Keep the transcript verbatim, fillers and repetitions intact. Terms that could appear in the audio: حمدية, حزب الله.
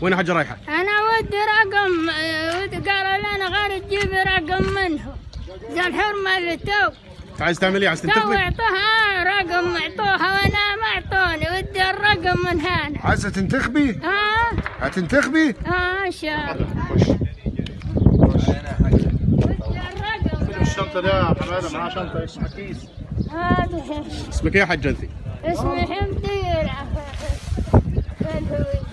وين حاجة رايحة؟ أنا ودي رقم، قالوا لي أنا غير تجيب رقم منه زي الحرمة اللي تو. عايز تعمل إيه؟ عايز تنتقمي؟ تو اعطوها رقم، اعطوها وأنا ما اعطوني، ودي الرقم من هنا. عايزة تنتخبي؟ ها؟ هتنتخبي؟ ها إن شاء الله. الشنطة ده يا حمادة معاه شنطة اسمها كيس. هذه اسمك ايه يا حاج انتي؟ اسمي حمدية.